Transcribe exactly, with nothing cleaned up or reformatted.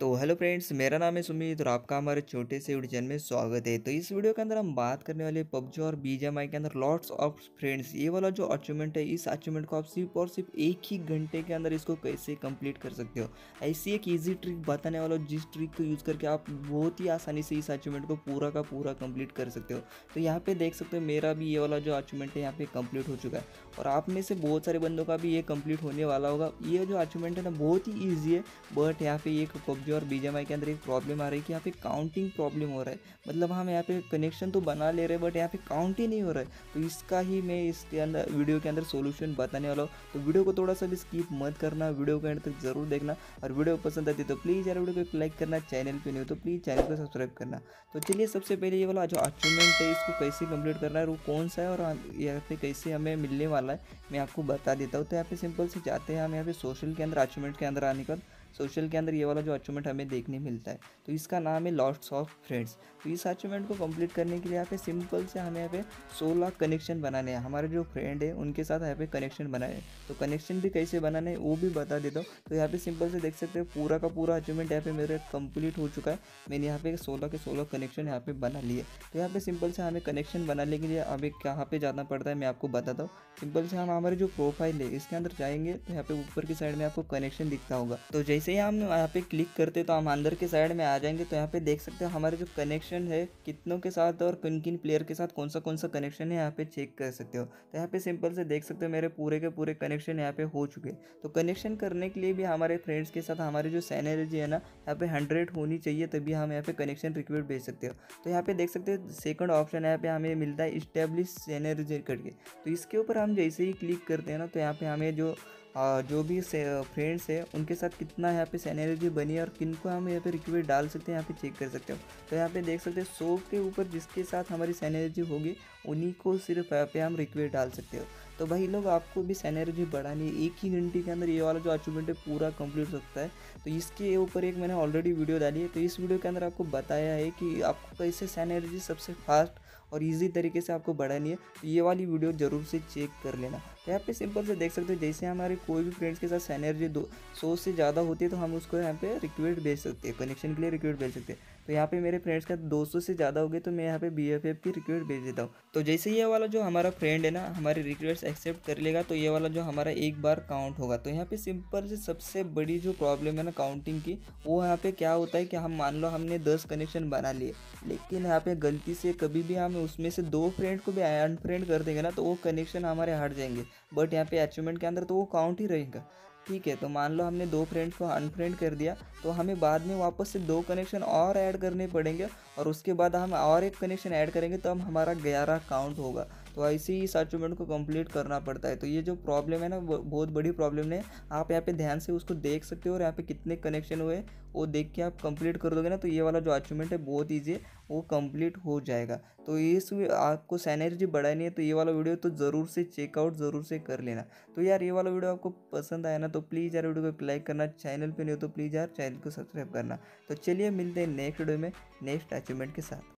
तो hello friends, मेरा नाम है सुमित और आपका हमारे छोटे से यूट्यूब में स्वागत है। तो इस वीडियो के अंदर हम बात करने वाले पबजी और बीजीएमआई के अंदर लॉट्स ऑफ फ्रेंड्स ये वाला जो अचीवमेंट है, इस अचीवमेंट को आप सिर्फ और सिर्फ एक ही घंटे के अंदर इसको कैसे कंप्लीट कर सकते हो, ऐसी एक ईजी ट्रिक बताने वाला जिस ट्रिक को यूज़ करके आप बहुत ही आसानी से इस अचीवमेंट को पूरा का पूरा कम्प्लीट कर सकते हो। तो यहाँ पर देख सकते हो मेरा भी ये वाला जो अचीवमेंट है यहाँ पर कम्प्लीट हो चुका है और आप में से बहुत सारे बंदों का भी ये कम्प्लीट होने वाला होगा। ये जो अचीवमेंट है ना बहुत ही ईजी है, बट यहाँ पर एक पबजी और बीजीएमआई के अंदर एक प्रॉब्लम आ रही है कि यहाँ पे काउंटिंग प्रॉब्लम हो रहा है। मतलब हम यहाँ पे कनेक्शन तो बना ले रहे हैं बट यहाँ पे काउंट ही नहीं हो रहा है। तो इसका ही मैं इसके अंदर वीडियो के अंदर सॉल्यूशन बताने वाला हूँ। तो वीडियो को थोड़ा सा भी स्किप मत करना, वीडियो के अंत तक जरूर देखना और वीडियो पसंद आती है तो प्लीज़ यार वीडियो को लाइक करना, चैनल पर नहीं तो प्लीज़ चैनल को सब्सक्राइब करना। तो चलिए सबसे पहले ये वाला जो अचीवमेंट है इसको कैसे कंप्लीट करना है, वो कौन सा है और यहाँ पे कैसे हमें मिलने वाला है मैं आपको बता देता हूँ। तो यहाँ पे सिंपल से जाते हैं हम यहाँ पे सोशल के अंदर, अचीवमेंट के अंदर आने के बाद सोशल के अंदर ये वाला जो अचीवमेंट हमें देखने मिलता है तो इसका नाम है लॉट्स ऑफ फ्रेंड्स। तो इस अचीवमेंट को कंप्लीट करने के लिए यहाँ पे सिंपल से हमें यहाँ पे सोलह कनेक्शन बनाने हैं, हमारे जो फ्रेंड है उनके साथ यहाँ पे कनेक्शन बनाने हैं। तो कनेक्शन भी कैसे बनाने हैं वो भी बता देता हूँ। तो यहाँ पे सिंपल से देख सकते हो पूरा का पूरा अचीवमेंट यहाँ पे मेरा कंप्लीट हो चुका है। मैंने यहाँ पे सोलह के सोलह कनेक्शन यहाँ पे बना लिए। तो यहाँ पे सिंपल से हमें कनेक्शन बनाने के लिए अभी कहाँ पे जाना पड़ता है मैं आपको बताता हूँ। सिंपल से हम हमारे जो प्रोफाइल है इसके अंदर जाएंगे तो यहाँ पे ऊपर की साइड में आपको कनेक्शन दिखता होगा। तो जैसे ही हम यहाँ पे क्लिक करते तो हम अंदर के साइड में आ जाएंगे। तो यहाँ पे देख सकते हो हमारे जो कनेक्शन है कितनों के साथ और किन किन प्लेयर के साथ कौन सा कौन सा कनेक्शन है यहाँ पे चेक कर सकते हो। तो यहाँ पे सिंपल से देख सकते हो मेरे पूरे के पूरे कनेक्शन यहाँ पे हो चुके। तो कनेक्शन करने के लिए भी हमारे फ्रेंड्स के साथ हमारी जो सिनर्जी है ना यहाँ पे हंड्रेड होनी चाहिए तभी हम यहाँ पे कनेक्शन रिक्वेस्ट भेज सकते हो। तो यहाँ पे देख सकते हो सेकंड ऑप्शन यहाँ पे हमें मिलता है इस्टेब्लिश सिनर्जी करके। तो इसके ऊपर हम जैसे ही क्लिक करते हैं ना तो यहाँ पे हमें जो और जो भी फ्रेंड्स है उनके साथ कितना यहाँ पे सिनर्जी बनी है और किनको हम यहाँ पे रिक्वेस्ट डाल सकते हैं यहाँ पे चेक कर सकते हो। तो यहाँ पे देख सकते हो सौ के ऊपर जिसके साथ हमारी सिनर्जी होगी उन्हीं को सिर्फ यहाँ पे हम रिक्वेस्ट डाल सकते हो। तो भाई लोग आपको भी सिनर्जी बढ़ानी है, एक ही घंटे के अंदर ये वाला जो अचीवमेंट है पूरा कंप्लीट हो सकता है। तो इसके ऊपर एक मैंने ऑलरेडी वीडियो डाली है। तो इस वीडियो के अंदर आपको बताया है कि आपको कैसे सिनर्जी सबसे फास्ट और इजी तरीके से आपको बढ़ानी है। तो ये वाली वीडियो ज़रूर से चेक कर लेना। तो यहाँ पे सिंपल से देख सकते हो जैसे हमारे कोई भी फ्रेंड्स के साथ सिनर्जी दो सौ से ज़्यादा होती है तो हम उसको यहाँ पे रिक्वेस्ट भेज सकते हैं, कनेक्शन के लिए रिक्वेस्ट भेज सकते हैं। तो यहाँ पे मेरे फ्रेंड्स का दो सौ से ज़्यादा हो गए तो मैं यहाँ पे बीएफएफ की रिक्वेस्ट भेज देता हूँ। तो जैसे ये वाला जो हमारा फ्रेंड है ना हमारी रिक्वेस्ट एक्सेप्ट कर लेगा तो ये वाला जो हमारा एक बार काउंट होगा। तो यहाँ पे सिंपल से सबसे बड़ी जो प्रॉब्लम है ना काउंटिंग की, वो यहाँ पे क्या होता है कि हम मान लो हमने दस कनेक्शन बना लिए लेकिन यहाँ पे गलती से कभी भी हम उसमें से दो फ्रेंड को भी अनफ्रेंड कर देंगे ना तो वो कनेक्शन हमारे हट जाएंगे, बट यहाँ पे अचीवमेंट के अंदर तो वो काउंट ही रहेगा। ठीक है, तो मान लो हमने दो फ्रेंड्स को अनफ्रेंड कर दिया तो हमें बाद में वापस से दो कनेक्शन और ऐड करने पड़ेंगे और उसके बाद हम और एक कनेक्शन ऐड करेंगे तो हम हमारा ग्यारह काउंट होगा। तो ऐसे ही इस अचीवमेंट को कंप्लीट करना पड़ता है। तो ये जो प्रॉब्लम है ना बहुत बड़ी प्रॉब्लम है, आप यहाँ पे ध्यान से उसको देख सकते हो और यहाँ पे कितने कनेक्शन हुए वो देख के आप कंप्लीट कर दोगे ना तो ये वाला जो अचीवमेंट है बहुत ईजी है वो कंप्लीट हो जाएगा। तो इस आपको सिनर्जी बढ़ानी है तो ये वाला वीडियो तो ज़रूर से चेकआउट ज़रूर से कर लेना। तो यार ये वाला वीडियो आपको पसंद आया ना तो प्लीज़ यार वीडियो को लाइक करना, चैनल पर नहीं हो तो प्लीज़ यार चैनल को सब्सक्राइब करना। तो चलिए मिलते हैं नेक्स्ट वीडियो में नेक्स्ट अचीवमेंट के साथ।